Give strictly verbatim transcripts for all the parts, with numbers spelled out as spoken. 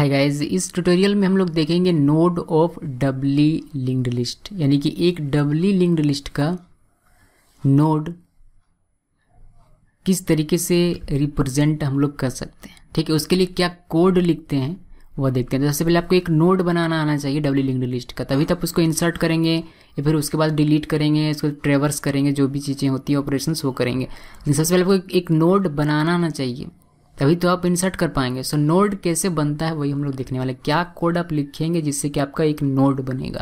Hi guys, इस tutorial में हम लोग देखेंगे node of doubly linked list, यानी कि एक डबली लिंक्ड लिस्ट का नोड किस तरीके से रिप्रेजेंट हम लोग कर सकते हैं। ठीक है, उसके लिए क्या कोड लिखते हैं वह देखते हैं। सबसे पहले आपको एक नोड बनाना आना चाहिए डबली लिंक्ड लिस्ट का, तभी तब उसको इंसर्ट करेंगे या फिर उसके बाद डिलीट करेंगे, उसको ट्रेवर्स करेंगे, जो भी चीज़ें होती हैं ऑपरेशंस वो करेंगे। सबसे पहले आपको एक नोड बनाना आना चाहिए, तभी तो आप इंसर्ट कर पाएंगे। सो नोड कैसे बनता है वही हम लोग देखने वाले हैं। क्या कोड आप लिखेंगे जिससे कि आपका एक नोड बनेगा।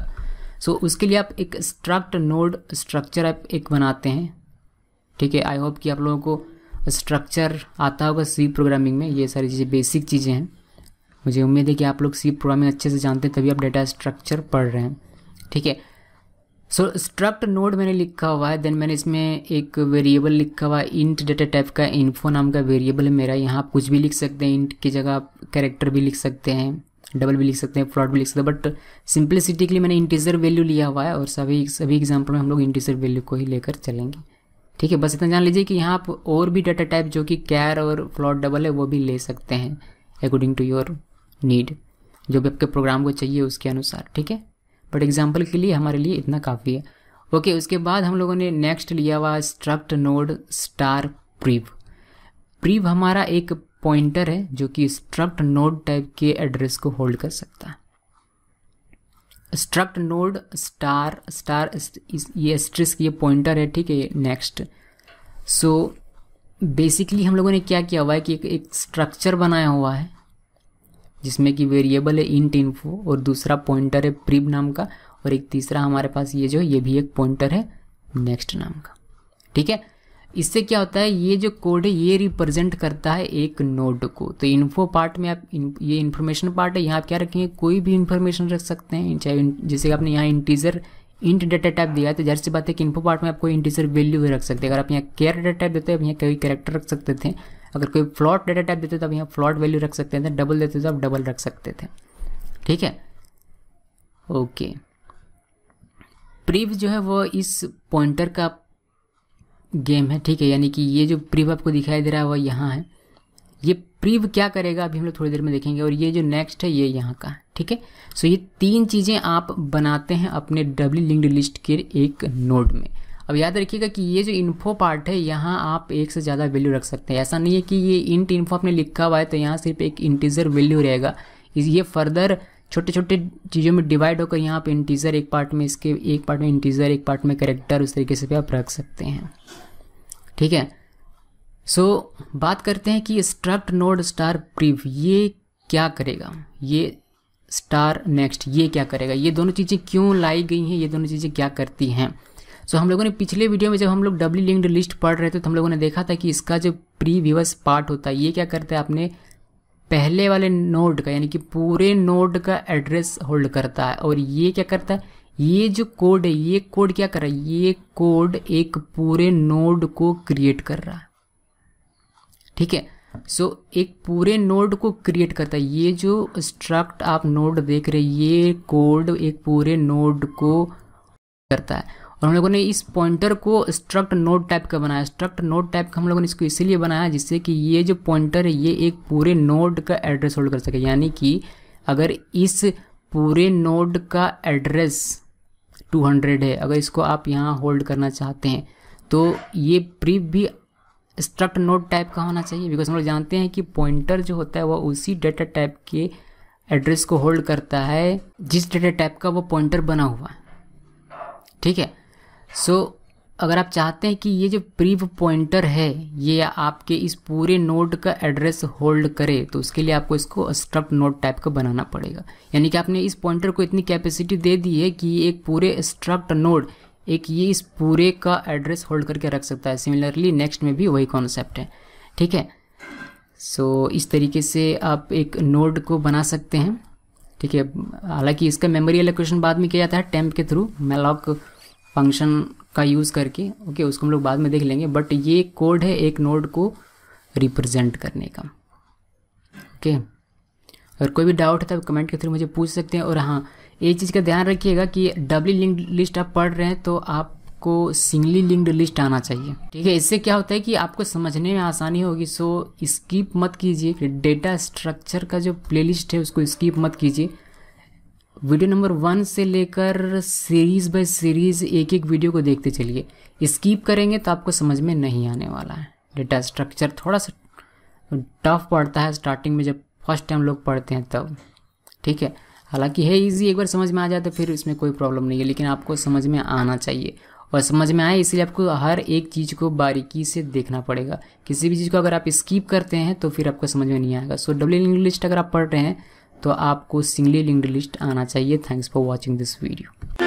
सो उसके लिए आप एक स्ट्रक्ट नोड स्ट्रक्चर आप एक बनाते हैं। ठीक है, आई होप कि आप लोगों को स्ट्रक्चर आता होगा सी प्रोग्रामिंग में। ये सारी चीज़ें बेसिक चीज़ें हैं। मुझे उम्मीद है कि आप लोग सी प्रोग्रामिंग अच्छे से जानते हैं, तभी आप डेटा स्ट्रक्चर पढ़ रहे हैं। ठीक है, सो स्ट्रक्ट नोड मैंने लिखा हुआ है। देन मैंने इसमें एक वेरिएबल लिखा हुआ है, इंट डेटा टाइप का इन्फो नाम का वेरिएबल है मेरा। यहाँ आप कुछ भी लिख सकते हैं, इंट की जगह आप कैरेक्टर भी लिख सकते हैं, डबल भी लिख सकते हैं, फ्लोट भी लिख सकते हैं, बट सिंप्लिसिटी के लिए मैंने इंटीजर वैल्यू लिया हुआ है और सभी सभी एग्जाम्पल में हम लोग इंटीजर वैल्यू को ही लेकर चलेंगे। ठीक है, बस इतना जान लीजिए कि यहाँ आप और भी डाटा टाइप जो कि कैर और फ्लोट डबल है वो भी ले सकते हैं अकॉर्डिंग टू योर नीड, जो भी आपके प्रोग्राम को चाहिए उसके अनुसार। ठीक है, बट एग्जाम्पल के लिए हमारे लिए इतना काफ़ी है। ओके, उसके बाद हम लोगों ने नेक्स्ट लिया हुआ struct node star prev. Prev हमारा एक पॉइंटर है जो कि स्ट्रक्ट नोड टाइप के एड्रेस को होल्ड कर सकता है। स्ट्रक्ट नोड स्टार स्टार ये एस्ट्रिस्क ये पॉइंटर है। ठीक है, नेक्स्ट। सो बेसिकली हम लोगों ने क्या किया हुआ है कि एक स्ट्रक्चर बनाया हुआ है जिसमें कि वेरिएबल है इंट इन्फो और दूसरा पॉइंटर है प्रीव नाम का और एक तीसरा हमारे पास ये जो ये भी एक पॉइंटर है नेक्स्ट नाम का। ठीक है, इससे क्या होता है, ये जो कोड है ये रिप्रेजेंट करता है एक नोड को। तो इन्फो पार्ट में आप ये इन्फॉर्मेशन पार्ट है, यहाँ आप क्या रखेंगे, कोई भी इन्फॉर्मेशन रख सकते हैं। चाहे जैसे आपने यहाँ इंटीजर इंट डेटा टाइप दिया है तो जाहिर सी बात है कि इन्फो पार्ट में आप कोई इंटीजर वैल्यू भी रख सकते हैं। अगर आप यहाँ कैर डेटा टाइप देते हैं आप यहाँ कोई कैरेक्टर रख सकते थे। अगर कोई फ्लोट डेटा टाइप देते तो आप यहाँ फ्लोट वैल्यू रख सकते थे, डबल देते तो आप डबल रख सकते थे। ठीक है, ओके। प्रीव जो है वो इस पॉइंटर का गेम है। ठीक है, यानी कि ये जो प्रीव आपको दिखाई दे रहा है वह यहाँ है। ये प्रीव क्या करेगा अभी हम लोग थोड़ी देर में देखेंगे, और ये जो नेक्स्ट है ये यहाँ का। ठीक है, सो ये तीन चीज़ें आप बनाते हैं अपने डबली लिंक्ड लिस्ट के एक नोड में। अब याद रखिएगा कि ये जो इन्फो पार्ट है यहाँ आप एक से ज़्यादा वैल्यू रख सकते हैं। ऐसा नहीं है कि ये इंट इन्फो आपने लिखा हुआ है तो यहाँ सिर्फ एक इंटीजर वैल्यू रहेगा। ये फर्दर छोटे छोटे चीज़ों में डिवाइड होकर यहाँ आप इंटीजर एक पार्ट में, इसके एक पार्ट में इंटीजर, एक पार्ट में कैरेक्टर, उस तरीके से भी आप रख सकते हैं। ठीक है, सो बात करते हैं कि स्ट्रक्ट नोड स्टार प्रीव ये क्या करेगा, ये स्टार नेक्स्ट ये क्या करेगा, ये दोनों चीज़ें क्यों लाई गई हैं, ये दोनों चीज़ें क्या करती हैं। सो so, हम लोगों ने पिछले वीडियो में जब हम लोग डबली लिंक्ड लिस्ट पढ़ रहे थे तो हम लोगों ने देखा था कि इसका जो प्रीवियस पार्ट होता है ये क्या करता है, अपने पहले वाले नोड का यानी कि पूरे नोड का एड्रेस होल्ड करता है। और ये क्या करता है, ये जो कोड है ये कोड क्या कर रहा है, ये कोड एक पूरे नोड को क्रिएट कर रहा है। ठीक है, सो so, एक पूरे नोड को क्रिएट करता है। ये जो स्ट्रक्ट आप नोड देख रहे हैं ये कोड एक पूरे नोड को करता है। और हम लोगों ने इस पॉइंटर को स्ट्रक्ट नोड टाइप का बनाया। स्ट्रक्ट नोड टाइप का हम लोगों ने इसको इसीलिए बनाया जिससे कि ये जो पॉइंटर है ये एक पूरे नोड का एड्रेस होल्ड कर सके। यानी कि अगर इस पूरे नोड का एड्रेस दो सौ है, अगर इसको आप यहाँ होल्ड करना चाहते हैं तो ये प्रीव भी स्ट्रक्ट नोड टाइप का होना चाहिए। बिकॉज हम लोग जानते हैं कि पॉइंटर जो होता है वह उसी डेटा टाइप के एड्रेस को होल्ड करता है जिस डेटा टाइप का वो पॉइंटर बना हुआ है। ठीक है, सो so, अगर आप चाहते हैं कि ये जो प्रीव पॉइंटर है ये आपके इस पूरे नोड का एड्रेस होल्ड करे तो उसके लिए आपको इसको स्ट्रक्ट नोड टाइप का बनाना पड़ेगा। यानी कि आपने इस पॉइंटर को इतनी कैपेसिटी दे दी है कि एक पूरे स्ट्रक्ट नोड एक ये इस पूरे का एड्रेस होल्ड करके रख सकता है। सिमिलरली नेक्स्ट में भी वही कॉन्सेप्ट है। ठीक है, सो so, इस तरीके से आप एक नोड को बना सकते हैं। ठीक है, हालांकि इसका मेमोरी एलोकेशन बाद में किया जाता है टेम्प के थ्रू, मैलॉक फंक्शन का यूज़ करके। ओके, उसको हम लोग बाद में देख लेंगे, बट ये कोड है एक नोड को रिप्रेजेंट करने का। ओके, अगर कोई भी डाउट है तो आप कमेंट के थ्रू मुझे पूछ सकते हैं। और हाँ, एक चीज़ का ध्यान रखिएगा कि डबली लिंक्ड लिस्ट आप पढ़ रहे हैं तो आप आपको सिंगली लिंक्ड लिस्ट आना चाहिए। ठीक है, इससे क्या होता है कि आपको समझने में आसानी होगी। सो स्किप मत कीजिए, डेटा स्ट्रक्चर का जो प्लेलिस्ट है उसको स्किप मत कीजिए। वीडियो नंबर वन से लेकर सीरीज़ बाय सीरीज़ एक एक वीडियो को देखते चलिए। स्किप करेंगे तो आपको समझ में नहीं आने वाला है। डेटा स्ट्रक्चर थोड़ा सा टफ पड़ता है स्टार्टिंग में, जब फर्स्ट टाइम लोग पढ़ते हैं तब। ठीक है, हालांकि है इजी, एक बार समझ में आ जाए तो फिर इसमें कोई प्रॉब्लम नहीं है, लेकिन आपको समझ में आना चाहिए। और समझ में आए इसलिए आपको हर एक चीज़ को बारीकी से देखना पड़ेगा। किसी भी चीज़ को अगर आप स्किप करते हैं तो फिर आपको समझ में नहीं आएगा। सो डबल लिंक्ड लिस्ट अगर आप पढ़ रहे हैं तो आपको सिंगली लिंक्ड लिस्ट आना चाहिए। Thanks for watching this video.